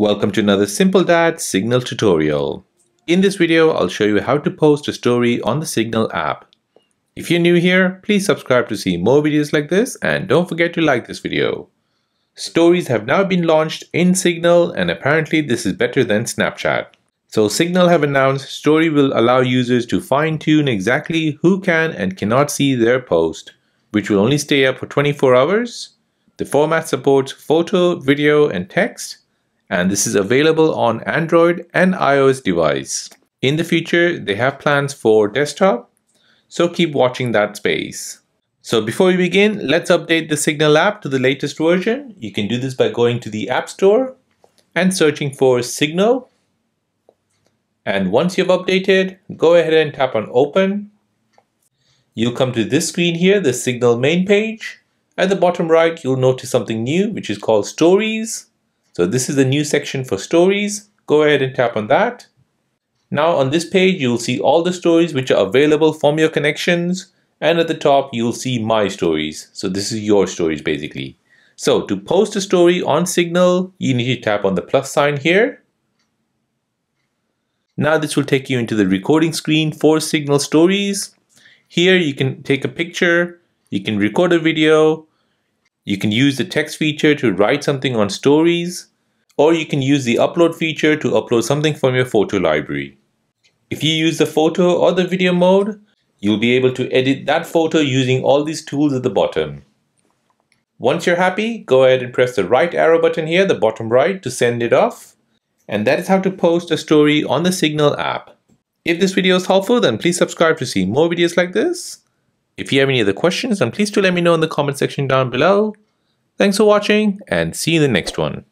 Welcome to another Simple Dad Signal tutorial. In this video, I'll show you how to post a story on the Signal app. If you're new here, please subscribe to see more videos like this and don't forget to like this video. Stories have now been launched in Signal and apparently this is better than Snapchat. So Signal have announced Story will allow users to fine-tune exactly who can and cannot see their post, which will only stay up for 24 hours. The format supports photo, video and text, and this is available on Android and iOS device. In the future, they have plans for desktop, so keep watching that space. So before we begin, let's update the Signal app to the latest version. You can do this by going to the App Store and searching for Signal. And once you've updated, go ahead and tap on Open. You'll come to this screen here, the Signal main page. At the bottom right, you'll notice something new, which is called Stories. So this is the new section for Stories. Go ahead and tap on that. Now on this page, you'll see all the stories which are available from your connections. And at the top, you'll see My Stories. So this is your stories basically. So to post a story on Signal, you need to tap on the plus sign here. Now this will take you into the recording screen for Signal Stories. Here you can take a picture, you can record a video, you can use the text feature to write something on Stories, or you can use the upload feature to upload something from your photo library. If you use the photo or the video mode, you'll be able to edit that photo using all these tools at the bottom. Once you're happy, go ahead and press the right arrow button here, the bottom right, to send it off. And that is how to post a story on the Signal app. If this video is helpful, then please subscribe to see more videos like this. If you have any other questions, then please do let me know in the comment section down below. Thanks for watching and see you in the next one.